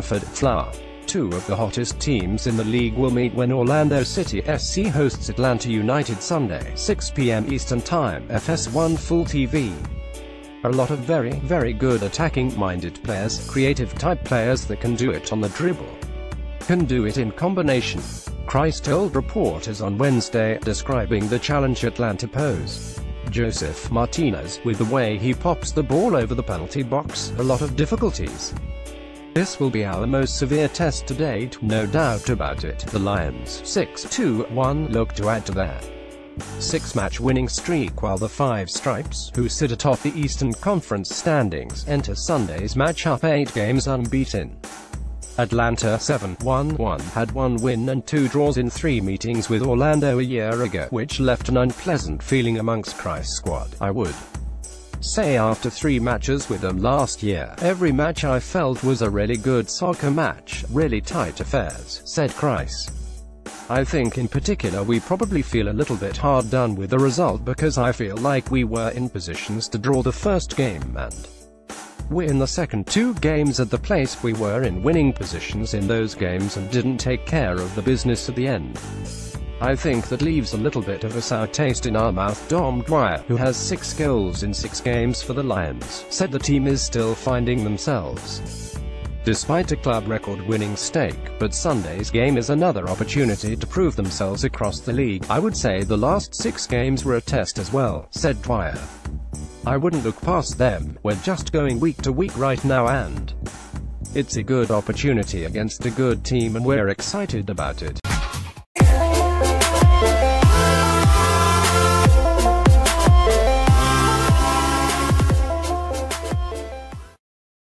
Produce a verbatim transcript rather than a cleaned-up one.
Sanford flower. Two of the hottest teams in the league will meet when Orlando City S C hosts Atlanta United Sunday, six p m Eastern Time, F S one Full T V. A lot of very, very good attacking-minded players, creative-type players that can do it on the dribble. Can do it in combination. Kreis told reporters on Wednesday, describing the challenge Atlanta pose. Joseph Martinez, with the way he pops the ball over the penalty box, a lot of difficulties. This will be our most severe test to date, no doubt about it. The Lions' six two one look to add to their six-match winning streak, while the Five Stripes, who sit atop the Eastern Conference standings, enter Sunday's matchup eight games unbeaten. Atlanta seven one one had one win and two draws in three meetings with Orlando a year ago, which left an unpleasant feeling amongst Kreis' squad. I would say after three matches with them last year, every match I felt was a really good soccer match, really tight affairs, said Kreis. I think in particular we probably feel a little bit hard done with the result because I feel like we were in positions to draw the first game and win the second two games at the place we were in winning positions in those games and didn't take care of the business at the end. I think that leaves a little bit of a sour taste in our mouth. Dom Dwyer, who has six goals in six games for the Lions, said the team is still finding themselves, despite a club record winning streak, but Sunday's game is another opportunity to prove themselves across the league. I would say the last six games were a test as well, said Dwyer. I wouldn't look past them, we're just going week to week right now and it's a good opportunity against a good team and we're excited about it.